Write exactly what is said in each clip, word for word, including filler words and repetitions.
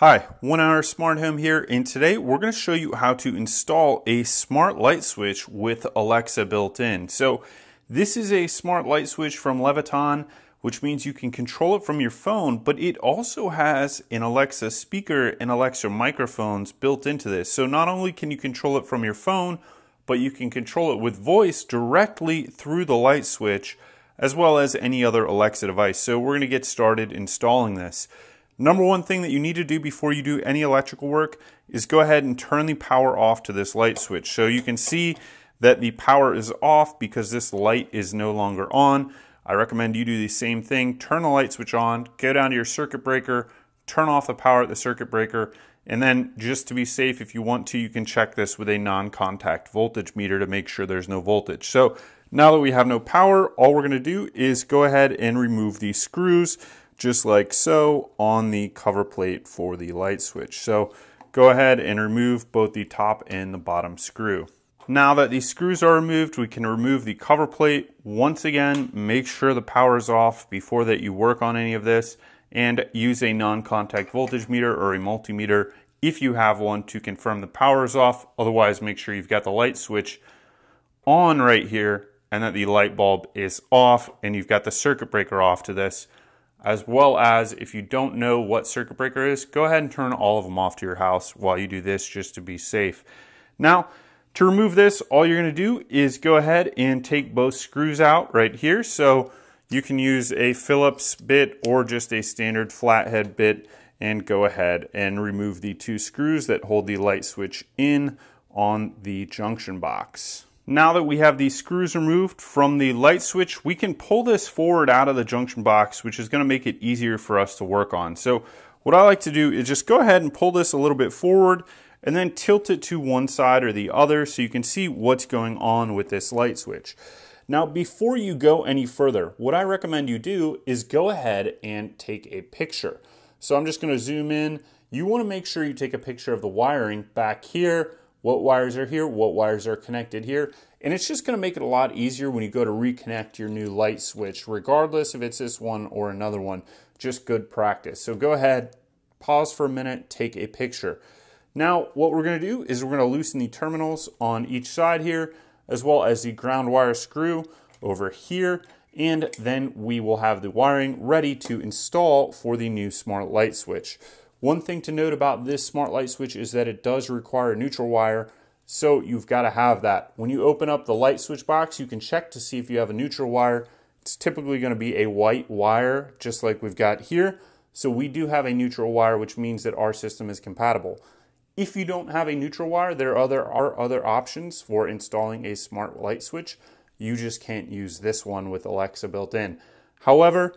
Hi, One Hour Smart Home here, and today we're going to show you how to install a smart light switch with Alexa built in. So this is a smart light switch from Leviton, which means you can control it from your phone, but it also has an Alexa speaker and Alexa microphones built into this. So not only can you control it from your phone, but you can control it with voice directly through the light switch, as well as any other Alexa device. So we're going to get started installing this. Number one thing that you need to do before you do any electrical work is go ahead and turn the power off to this light switch. So you can see that the power is off because this light is no longer on. I recommend you do the same thing. Turn the light switch on, go down to your circuit breaker, turn off the power at the circuit breaker, and then just to be safe, if you want to, you can check this with a non-contact voltage meter to make sure there's no voltage. So now that we have no power, all we're gonna do is go ahead and remove these screws, just like so, on the cover plate for the light switch. So go ahead and remove both the top and the bottom screw. Now that these screws are removed, we can remove the cover plate. Once again, make sure the power is off before that you work on any of this, and use a non-contact voltage meter or a multimeter if you have one to confirm the power is off. Otherwise, make sure you've got the light switch on right here and that the light bulb is off and you've got the circuit breaker off to this. As well as, if you don't know what circuit breaker is, go ahead and turn all of them off to your house while you do this, just to be safe. Now, to remove this, all you're going to do is go ahead and take both screws out right here. So you can use a Phillips bit or just a standard flathead bit, and go ahead and remove the two screws that hold the light switch in on the junction box. Now that we have these screws removed from the light switch, we can pull this forward out of the junction box, which is going to make it easier for us to work on. So what I like to do is just go ahead and pull this a little bit forward and then tilt it to one side or the other so you can see what's going on with this light switch. Now, before you go any further, what I recommend you do is go ahead and take a picture. So I'm just going to zoom in. You want to make sure you take a picture of the wiring back here. What wires are here, what wires are connected here, and it's just gonna make it a lot easier when you go to reconnect your new light switch, regardless if it's this one or another one, just good practice. So go ahead, pause for a minute, take a picture. Now, what we're gonna do is we're gonna loosen the terminals on each side here, as well as the ground wire screw over here, and then we will have the wiring ready to install for the new smart light switch. One thing to note about this smart light switch is that it does require a neutral wire, so you've got to have that. When you open up the light switch box, you can check to see if you have a neutral wire. It's typically going to be a white wire, just like we've got here. So we do have a neutral wire, which means that our system is compatible. If you don't have a neutral wire, there are other, are other options for installing a smart light switch. You just can't use this one with Alexa built in. However,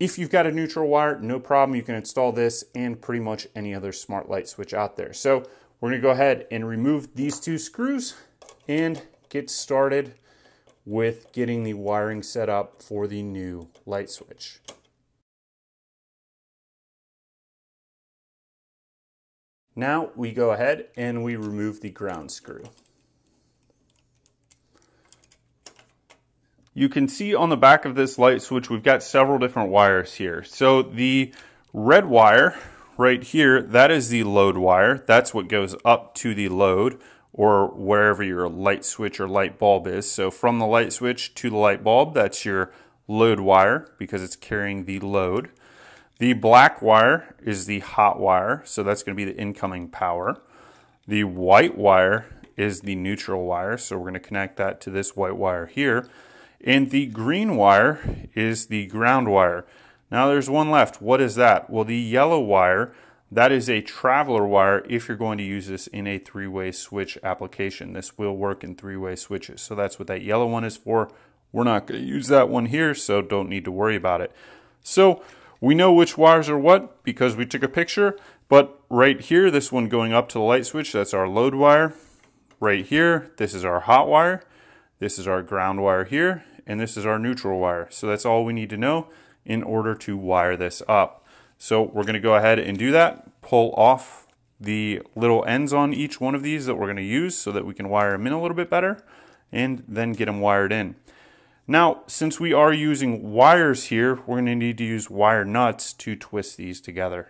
if you've got a neutral wire, no problem, you can install this and pretty much any other smart light switch out there. So we're gonna go ahead and remove these two screws and get started with getting the wiring set up for the new light switch. Now we go ahead and we remove the ground screw. You can see on the back of this light switch, we've got several different wires here. So the red wire right here, that is the load wire. That's what goes up to the load or wherever your light switch or light bulb is. So from the light switch to the light bulb, that's your load wire because it's carrying the load. The black wire is the hot wire. So that's going to be the incoming power. The white wire is the neutral wire. So we're going to connect that to this white wire here. And the green wire is the ground wire. Now there's one left. What is that? Well, the yellow wire, that is a traveler wire if you're going to use this in a three-way switch application. This will work in three-way switches. So that's what that yellow one is for. We're not going to use that one here, so don't need to worry about it. So we know which wires are what because we took a picture, but right here, this one going up to the light switch, that's our load wire. Right here, this is our hot wire. This is our ground wire here, and this is our neutral wire. So that's all we need to know in order to wire this up. So we're gonna go ahead and do that, pull off the little ends on each one of these that we're gonna use so that we can wire them in a little bit better, and then get them wired in. Now, since we are using wires here, we're gonna need to use wire nuts to twist these together.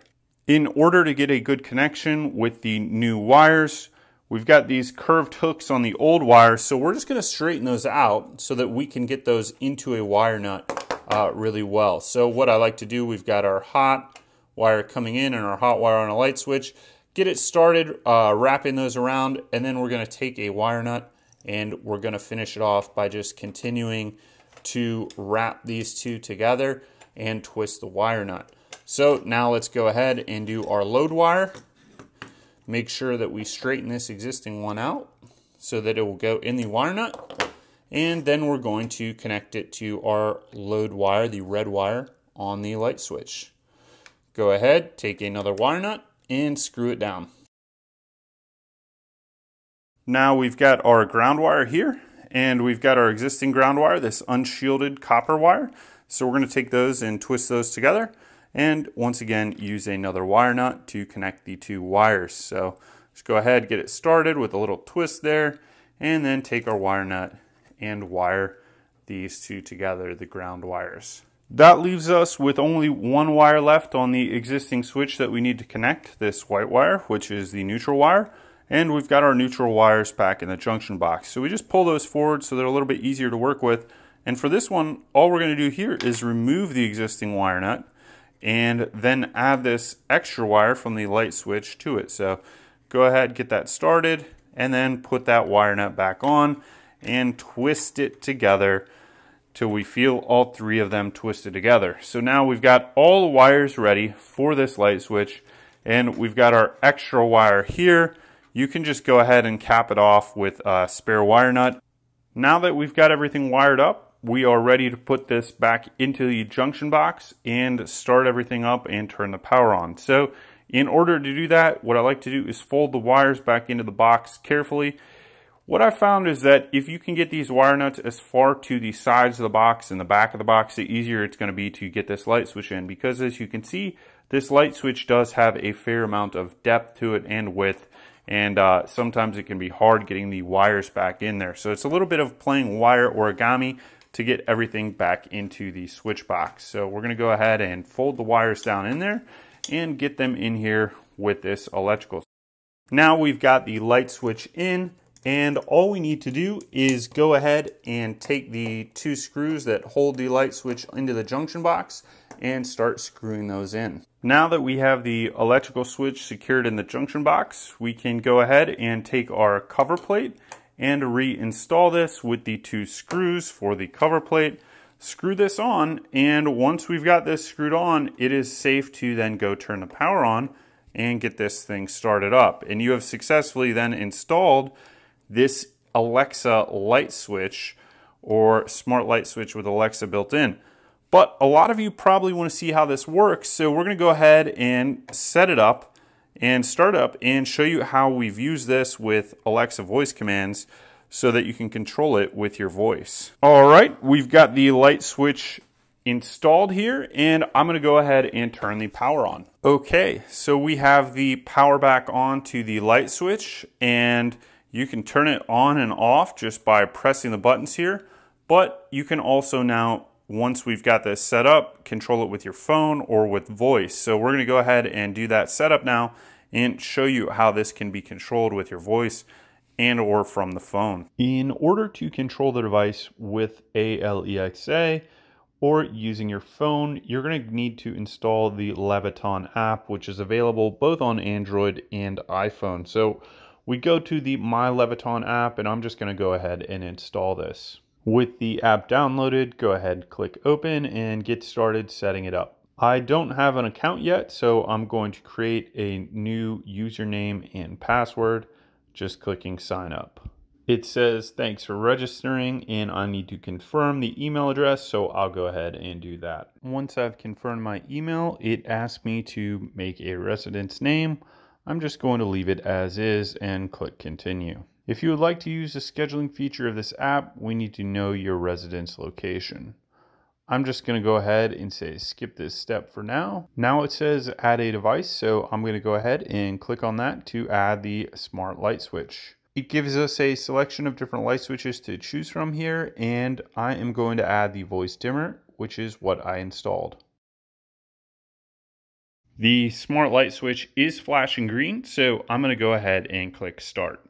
In order to get a good connection with the new wires, we've got these curved hooks on the old wires, so we're just gonna straighten those out so that we can get those into a wire nut uh, really well. So what I like to do, we've got our hot wire coming in and our hot wire on a light switch, get it started, uh, wrapping those around, and then we're gonna take a wire nut and we're gonna finish it off by just continuing to wrap these two together and twist the wire nut. So now let's go ahead and do our load wire. Make sure that we straighten this existing one out so that it will go in the wire nut. And then we're going to connect it to our load wire, the red wire on the light switch. Go ahead, take another wire nut and screw it down. Now we've got our ground wire here and we've got our existing ground wire, this unshielded copper wire. So we're going to take those and twist those together. And once again, use another wire nut to connect the two wires. So just go ahead, get it started with a little twist there, and then take our wire nut and wire these two together, the ground wires. That leaves us with only one wire left on the existing switch that we need to connect, this white wire, which is the neutral wire. And we've got our neutral wires back in the junction box. So we just pull those forward so they're a little bit easier to work with. And for this one, all we're gonna do here is remove the existing wire nut and then add this extra wire from the light switch to it. So go ahead, get that started, and then put that wire nut back on and twist it together till we feel all three of them twisted together. So now we've got all the wires ready for this light switch, and we've got our extra wire here. You can just go ahead and cap it off with a spare wire nut. Now that we've got everything wired up, we are ready to put this back into the junction box and start everything up and turn the power on. So in order to do that, what I like to do is fold the wires back into the box carefully. What I found is that if you can get these wire nuts as far to the sides of the box and the back of the box, the easier it's going to be to get this light switch in, because as you can see, this light switch does have a fair amount of depth to it and width. And uh, sometimes it can be hard getting the wires back in there. So it's a little bit of playing wire origami to get everything back into the switch box. So we're gonna go ahead and fold the wires down in there and get them in here with this electrical. Now we've got the light switch in, and all we need to do is go ahead and take the two screws that hold the light switch into the junction box and start screwing those in. Now that we have the electrical switch secured in the junction box, we can go ahead and take our cover plate and reinstall this with the two screws for the cover plate. Screw this on, and once we've got this screwed on, it is safe to then go turn the power on and get this thing started up. And you have successfully then installed this Alexa light switch, or smart light switch with Alexa built in. But a lot of you probably want to see how this works, so we're gonna go ahead and set it up and start up and show you how we've used this with Alexa voice commands so that you can control it with your voice. All right, we've got the light switch installed here, and I'm gonna go ahead and turn the power on. Okay, so we have the power back on to the light switch, and you can turn it on and off just by pressing the buttons here, but you can also now, once we've got this set up, control it with your phone or with voice. So we're gonna go ahead and do that setup now and show you how this can be controlled with your voice and or from the phone. In order to control the device with Alexa or using your phone, you're gonna need to install the Leviton app, which is available both on Android and iPhone. So we go to the My Leviton app, and I'm just gonna go ahead and install this. With the app downloaded, go ahead, click open and get started setting it up. I don't have an account yet, so I'm going to create a new username and password, just clicking sign up. It says, thanks for registering, and I need to confirm the email address, so I'll go ahead and do that. Once I've confirmed my email, it asks me to make a residence name. I'm just going to leave it as is and click continue. If you would like to use the scheduling feature of this app, we need to know your residence location. I'm just gonna go ahead and say skip this step for now. Now it says add a device, so I'm gonna go ahead and click on that to add the smart light switch. It gives us a selection of different light switches to choose from here, and I am going to add the voice dimmer, which is what I installed. The smart light switch is flashing green, so I'm going to go ahead and click start.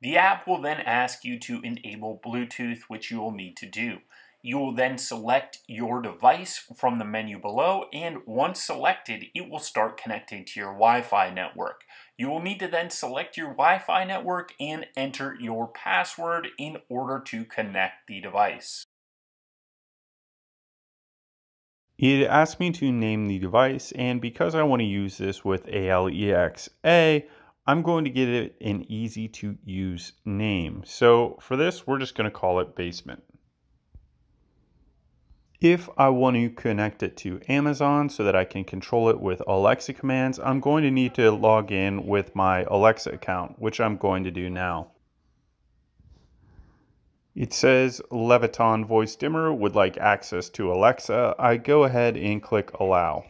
The app will then ask you to enable Bluetooth, which you will need to do. You will then select your device from the menu below, and once selected, it will start connecting to your Wi-Fi network. You will need to then select your Wi-Fi network and enter your password in order to connect the device. It asked me to name the device, and because I want to use this with Alexa, I'm going to get it an easy to use name. So for this, we're just going to call it Basement. If I want to connect it to Amazon so that I can control it with Alexa commands, I'm going to need to log in with my Alexa account, which I'm going to do now. It says Leviton voice dimmer would like access to Alexa. I go ahead and click allow.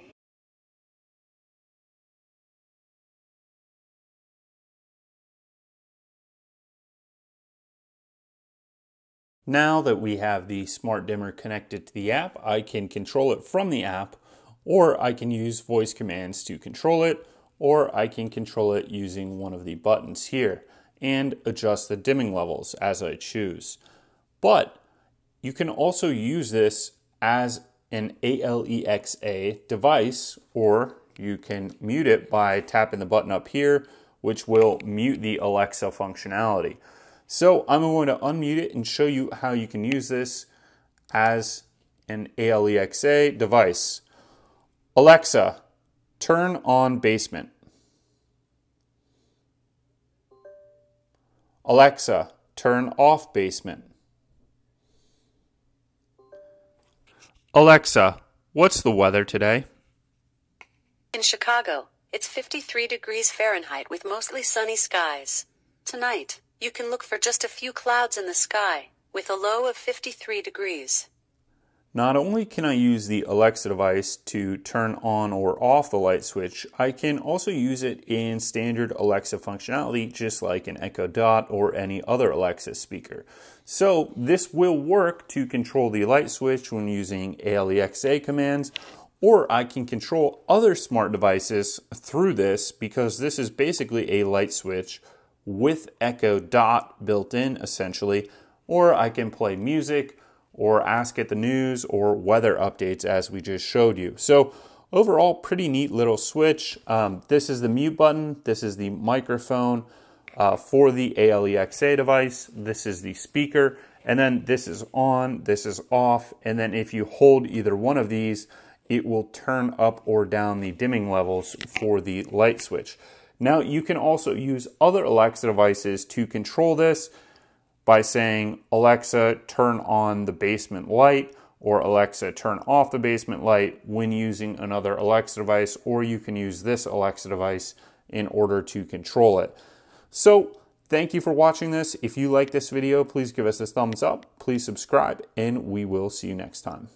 Now that we have the smart dimmer connected to the app, I can control it from the app, or I can use voice commands to control it, or I can control it using one of the buttons here and adjust the dimming levels as I choose. But you can also use this as an Alexa device, or you can mute it by tapping the button up here, which will mute the Alexa functionality. So I'm going to unmute it and show you how you can use this as an Alexa device. Alexa, turn on Basement. Alexa, turn off Basement. Alexa, what's the weather today? In Chicago, it's fifty-three degrees Fahrenheit with mostly sunny skies. Tonight, you can look for just a few clouds in the sky, with a low of fifty-three degrees. Not only can I use the Alexa device to turn on or off the light switch, I can also use it in standard Alexa functionality, just like an Echo Dot or any other Alexa speaker. So this will work to control the light switch when using Alexa commands, or I can control other smart devices through this, because this is basically a light switch with Echo Dot built in essentially, or I can play music or ask it the news or weather updates as we just showed you. So overall, pretty neat little switch. Um, this is the mute button. This is the microphone uh, for the Alexa device. This is the speaker, and then this is on, this is off. And then if you hold either one of these, it will turn up or down the dimming levels for the light switch. Now you can also use other Alexa devices to control this by saying, Alexa, turn on the basement light, or Alexa, turn off the basement light when using another Alexa device, or you can use this Alexa device in order to control it. So thank you for watching this. If you like this video, please give us a thumbs up, please subscribe, and we will see you next time.